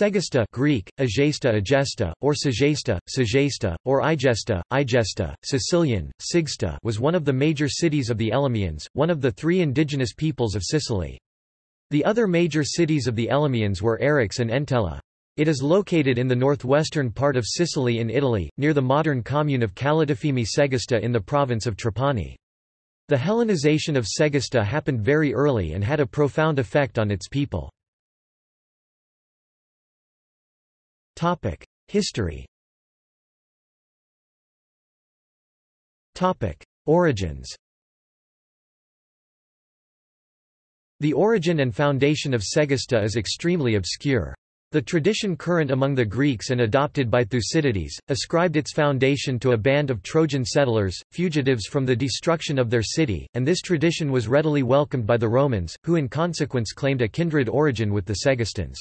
Segesta Greek, Agesta, or Segesta, or Igesta, Sicilian, Sigsta was one of the major cities of the Elymians, one of the three indigenous peoples of Sicily. The other major cities of the Elymians were Eryx and Entella. It is located in the northwestern part of Sicily in Italy, near the modern commune of Calatafimi Segesta in the province of Trapani. The Hellenization of Segesta happened very early and had a profound effect on its people. History. Origins. The origin and foundation of Segesta is extremely obscure. The tradition current among the Greeks and adopted by Thucydides, ascribed its foundation to a band of Trojan settlers, fugitives from the destruction of their city, and this tradition was readily welcomed by the Romans, who in consequence claimed a kindred origin with the Segestans.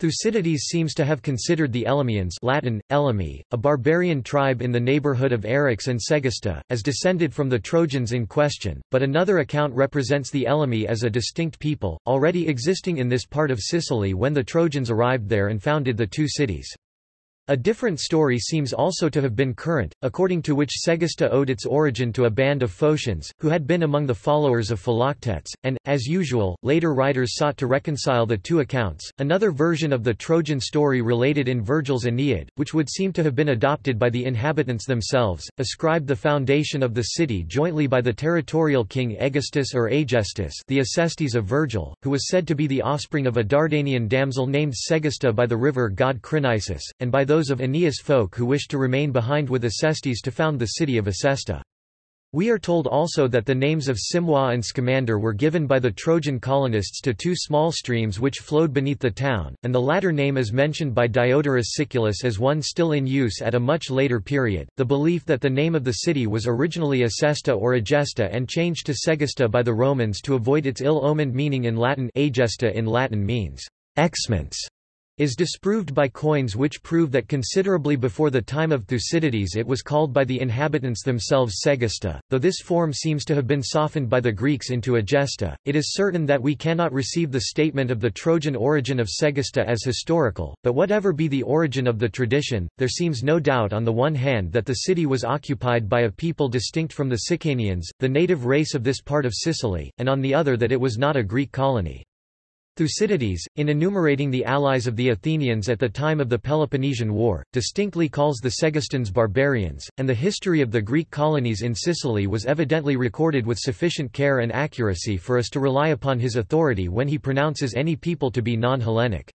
Thucydides seems to have considered the Elymians (Latin, Elymi), a barbarian tribe in the neighborhood of Eryx and Segesta, as descended from the Trojans in question, but another account represents the Elymi as a distinct people, already existing in this part of Sicily when the Trojans arrived there and founded the two cities. A different story seems also to have been current, according to which Segesta owed its origin to a band of Phocians, who had been among the followers of Philoctetes, and, as usual, later writers sought to reconcile the two accounts. Another version of the Trojan story related in Virgil's Aeneid, which would seem to have been adopted by the inhabitants themselves, ascribed the foundation of the city jointly by the territorial king Aegestus or Aegestus, the Acestes of Virgil, who was said to be the offspring of a Dardanian damsel named Segesta by the river god Crinisus, and by the those of Aeneas' folk who wished to remain behind with Acestes to found the city of Acesta. We are told also that the names of Simwa and Scamander were given by the Trojan colonists to two small streams which flowed beneath the town, and the latter name is mentioned by Diodorus Siculus as one still in use at a much later period. The belief that the name of the city was originally Acesta or Agesta and changed to Segesta by the Romans to avoid its ill-omened meaning in Latin. Agesta in Latin means excellence, is disproved by coins which prove that considerably before the time of Thucydides it was called by the inhabitants themselves Segesta, though this form seems to have been softened by the Greeks into Agesta. It is certain that we cannot receive the statement of the Trojan origin of Segesta as historical, but whatever be the origin of the tradition, there seems no doubt on the one hand that the city was occupied by a people distinct from the Sicanians, the native race of this part of Sicily, and on the other that it was not a Greek colony. Thucydides, in enumerating the allies of the Athenians at the time of the Peloponnesian War, distinctly calls the Segestans barbarians, and the history of the Greek colonies in Sicily was evidently recorded with sufficient care and accuracy for us to rely upon his authority when he pronounces any people to be non-Hellenic.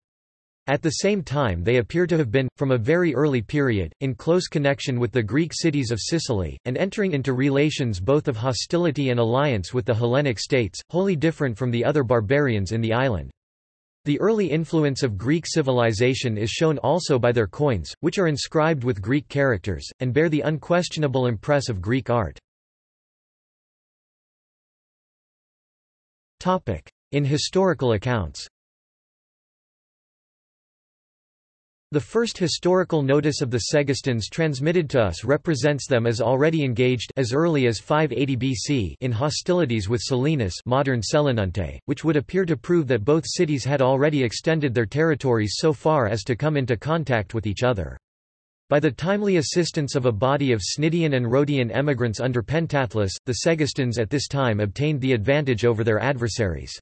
At the same time they appear to have been, from a very early period, in close connection with the Greek cities of Sicily, and entering into relations both of hostility and alliance with the Hellenic states, wholly different from the other barbarians in the island. The early influence of Greek civilization is shown also by their coins, which are inscribed with Greek characters, and bear the unquestionable impress of Greek art. In historical accounts. The first historical notice of the Segestans transmitted to us represents them as already engaged as early as 580 BC in hostilities with Selinus, modern Selenunte, which would appear to prove that both cities had already extended their territories so far as to come into contact with each other. By the timely assistance of a body of Cnidian and Rhodian emigrants under Pentathlus, the Segestans at this time obtained the advantage over their adversaries.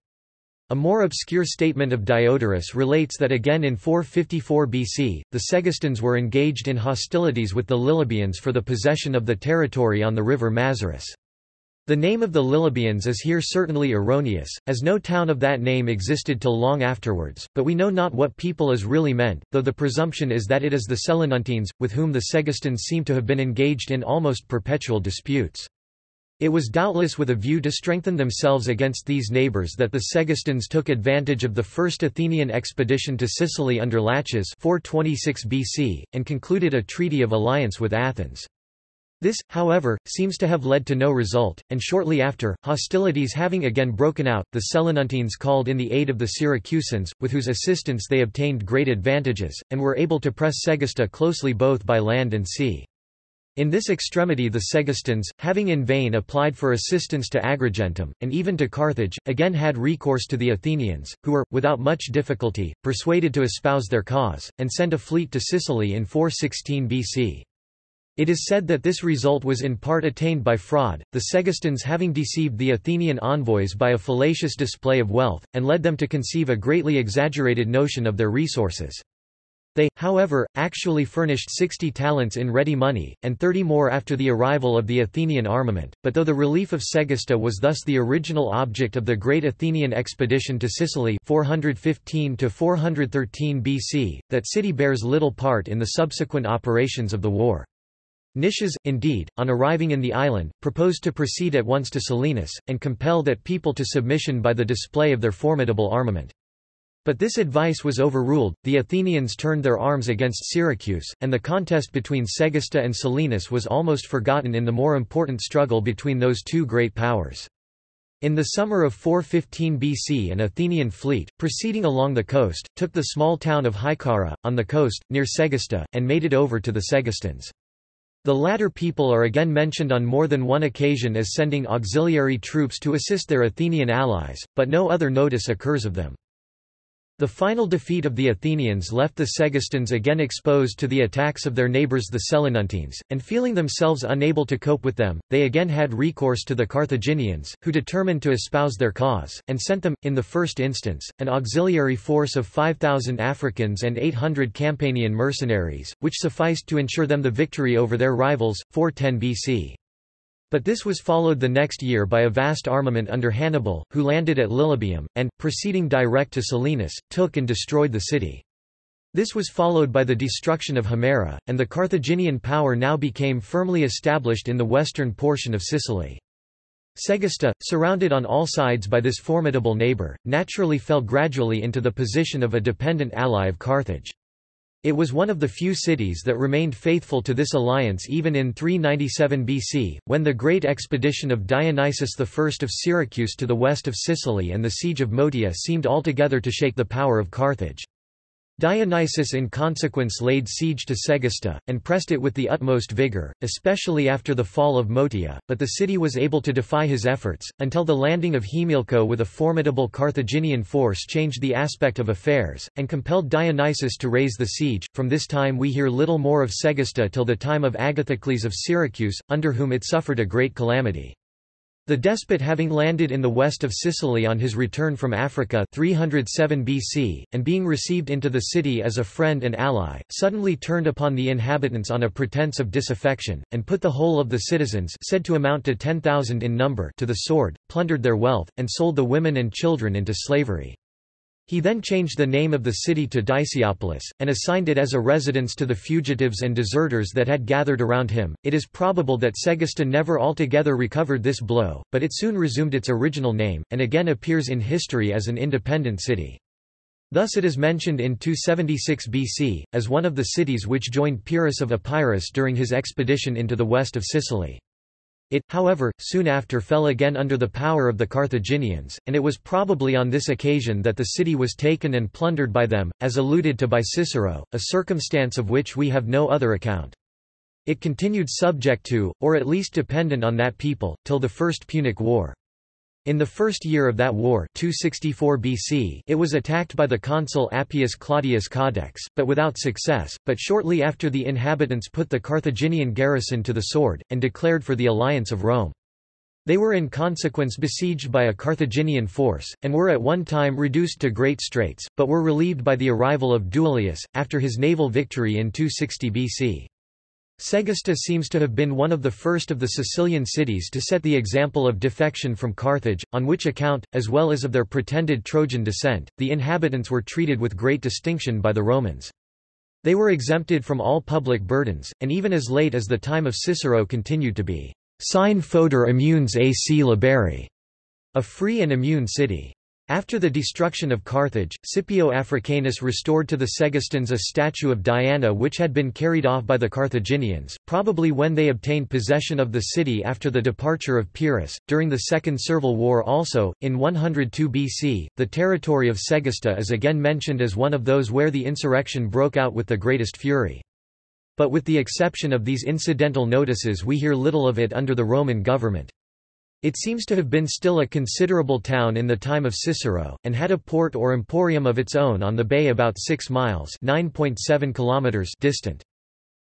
A more obscure statement of Diodorus relates that again in 454 BC, the Segestans were engaged in hostilities with the Lilibians for the possession of the territory on the river Mazarus. The name of the Lilibians is here certainly erroneous, as no town of that name existed till long afterwards, but we know not what people is really meant, though the presumption is that it is the Selenuntines, with whom the Segestans seem to have been engaged in almost perpetual disputes. It was doubtless with a view to strengthen themselves against these neighbors that the Segestans took advantage of the first Athenian expedition to Sicily under Laches 426 BC, and concluded a treaty of alliance with Athens. This, however, seems to have led to no result, and shortly after, hostilities having again broken out, the Selenuntines called in the aid of the Syracusans, with whose assistance they obtained great advantages, and were able to press Segesta closely both by land and sea. In this extremity the Segestans, having in vain applied for assistance to Agrigentum, and even to Carthage, again had recourse to the Athenians, who were, without much difficulty, persuaded to espouse their cause, and sent a fleet to Sicily in 416 BC. It is said that this result was in part attained by fraud, the Segestans having deceived the Athenian envoys by a fallacious display of wealth, and led them to conceive a greatly exaggerated notion of their resources. They, however, actually furnished 60 talents in ready money, and 30 more after the arrival of the Athenian armament, but though the relief of Segesta was thus the original object of the great Athenian expedition to Sicily 415–413 BC, that city bears little part in the subsequent operations of the war. Nicias, indeed, on arriving in the island, proposed to proceed at once to Selinus, and compel that people to submission by the display of their formidable armament. But this advice was overruled, the Athenians turned their arms against Syracuse, and the contest between Segesta and Selinus was almost forgotten in the more important struggle between those two great powers. In the summer of 415 BC an Athenian fleet, proceeding along the coast, took the small town of Hyccara, on the coast, near Segesta, and made it over to the Segestans. The latter people are again mentioned on more than one occasion as sending auxiliary troops to assist their Athenian allies, but no other notice occurs of them. The final defeat of the Athenians left the Segestans again exposed to the attacks of their neighbours the Selenuntines, and feeling themselves unable to cope with them, they again had recourse to the Carthaginians, who determined to espouse their cause, and sent them, in the first instance, an auxiliary force of 5,000 Africans and 800 Campanian mercenaries, which sufficed to ensure them the victory over their rivals, 410 BC. But this was followed the next year by a vast armament under Hannibal, who landed at Lilibium, and, proceeding direct to Selinus, took and destroyed the city. This was followed by the destruction of Himera, and the Carthaginian power now became firmly established in the western portion of Sicily. Segesta, surrounded on all sides by this formidable neighbour, naturally fell gradually into the position of a dependent ally of Carthage. It was one of the few cities that remained faithful to this alliance even in 397 BC, when the great expedition of Dionysius I of Syracuse to the west of Sicily and the siege of Motya seemed altogether to shake the power of Carthage. Dionysius in consequence laid siege to Segesta, and pressed it with the utmost vigour, especially after the fall of Motya, but the city was able to defy his efforts, until the landing of Himilco with a formidable Carthaginian force changed the aspect of affairs, and compelled Dionysius to raise the siege. From this time we hear little more of Segesta till the time of Agathocles of Syracuse, under whom it suffered a great calamity. The despot having landed in the west of Sicily on his return from Africa 307 BC, and being received into the city as a friend and ally, suddenly turned upon the inhabitants on a pretense of disaffection, and put the whole of the citizens said to amount to 10,000 in number to the sword, plundered their wealth, and sold the women and children into slavery. He then changed the name of the city to Diceopolis, and assigned it as a residence to the fugitives and deserters that had gathered around him. It is probable that Segesta never altogether recovered this blow, but it soon resumed its original name, and again appears in history as an independent city. Thus it is mentioned in 276 BC, as one of the cities which joined Pyrrhus of Epirus during his expedition into the west of Sicily. It, however, soon after fell again under the power of the Carthaginians, and it was probably on this occasion that the city was taken and plundered by them, as alluded to by Cicero, a circumstance of which we have no other account. It continued subject to, or at least dependent on that people, till the First Punic War. In the first year of that war 264 BC, it was attacked by the consul Appius Claudius Codex, but without success, but shortly after the inhabitants put the Carthaginian garrison to the sword, and declared for the alliance of Rome. They were in consequence besieged by a Carthaginian force, and were at one time reduced to great straits, but were relieved by the arrival of Duilius, after his naval victory in 260 BC. Segesta seems to have been one of the first of the Sicilian cities to set the example of defection from Carthage, on which account, as well as of their pretended Trojan descent, the inhabitants were treated with great distinction by the Romans. They were exempted from all public burdens, and even as late as the time of Cicero continued to be "sine foeder immunes ac liberi", a free and immune city. After the destruction of Carthage, Scipio Africanus restored to the Segestans a statue of Diana which had been carried off by the Carthaginians, probably when they obtained possession of the city after the departure of Pyrrhus. During the Second Servile War also, in 102 BC, the territory of Segesta is again mentioned as one of those where the insurrection broke out with the greatest fury. But with the exception of these incidental notices, we hear little of it under the Roman government. It seems to have been still a considerable town in the time of Cicero, and had a port or emporium of its own on the bay about 6 miles (9.7 kilometers) distant.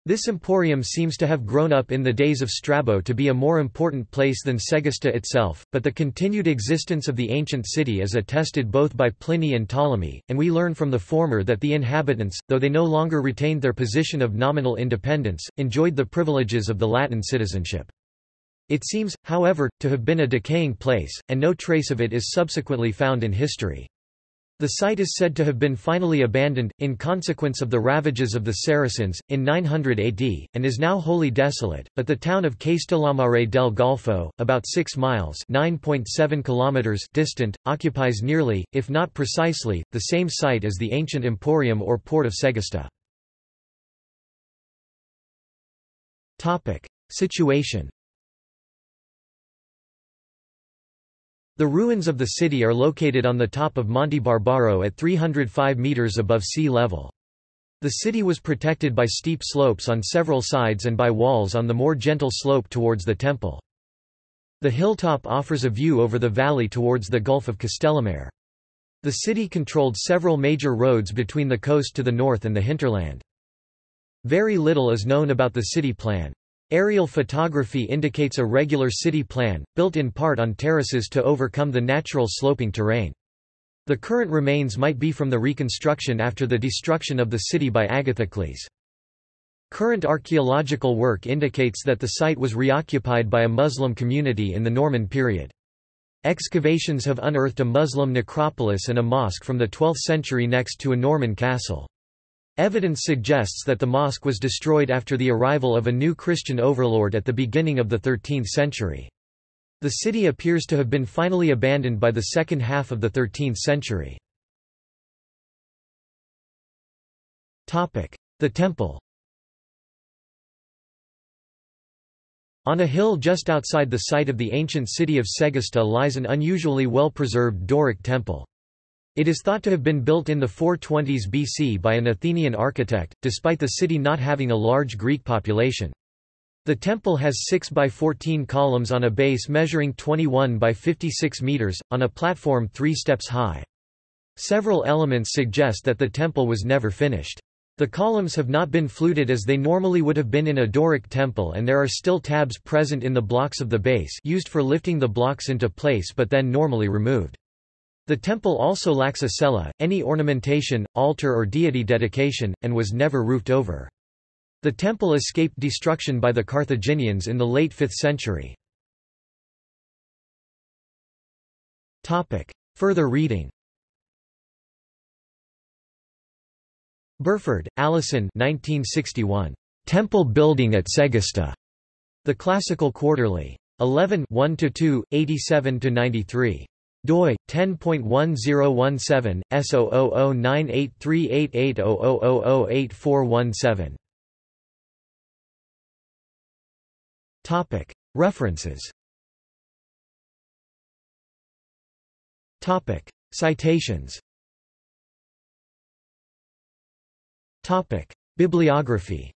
This emporium seems to have grown up in the days of Strabo to be a more important place than Segesta itself, but the continued existence of the ancient city is attested both by Pliny and Ptolemy, and we learn from the former that the inhabitants, though they no longer retained their position of nominal independence, enjoyed the privileges of the Latin citizenship. It seems, however, to have been a decaying place, and no trace of it is subsequently found in history. The site is said to have been finally abandoned, in consequence of the ravages of the Saracens, in 900 AD, and is now wholly desolate, but the town of Castellamare del Golfo, about 6 miles (9.7 kilometers) distant, occupies nearly, if not precisely, the same site as the ancient emporium or port of Segesta. Situation. The ruins of the city are located on the top of Monte Barbaro at 305 meters above sea level. The city was protected by steep slopes on several sides and by walls on the more gentle slope towards the temple. The hilltop offers a view over the valley towards the Gulf of Castellamare. The city controlled several major roads between the coast to the north and the hinterland. Very little is known about the city plan. Aerial photography indicates a regular city plan, built in part on terraces to overcome the natural sloping terrain. The current remains might be from the reconstruction after the destruction of the city by Agathocles. Current archaeological work indicates that the site was reoccupied by a Muslim community in the Norman period. Excavations have unearthed a Muslim necropolis and a mosque from the 12th century next to a Norman castle. Evidence suggests that the mosque was destroyed after the arrival of a new Christian overlord at the beginning of the 13th century. The city appears to have been finally abandoned by the second half of the 13th century. The temple. On a hill just outside the site of the ancient city of Segesta lies an unusually well-preserved Doric temple. It is thought to have been built in the 420s BC by an Athenian architect, despite the city not having a large Greek population. The temple has 6 by 14 columns on a base measuring 21 by 56 meters, on a platform 3 steps high. Several elements suggest that the temple was never finished. The columns have not been fluted as they normally would have been in a Doric temple, and there are still tabs present in the blocks of the base used for lifting the blocks into place but then normally removed. The temple also lacks a cella, any ornamentation, altar or deity dedication, and was never roofed over. The temple escaped destruction by the Carthaginians in the late 5th century. Further reading. Burford, Allison 1961. Temple Building at Segesta. The Classical Quarterly. 11 1–2, 87–93. DOI 10.1017/S00098388000084178. Topic. References. Topic. Citations. Topic. Bibliography.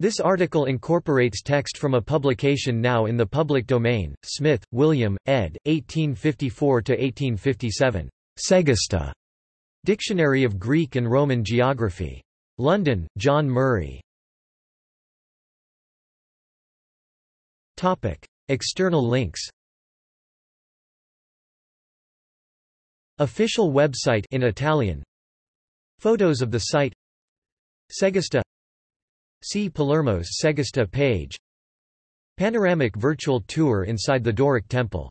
This article incorporates text from a publication now in the public domain. Smith, William, ed. 1854–1857. Segesta. Dictionary of Greek and Roman Geography. London, John Murray. Topic. External links. Official website in Italian. Photos of the site. Segesta. See Palermo's Segesta page. Panoramic virtual tour inside the Doric Temple.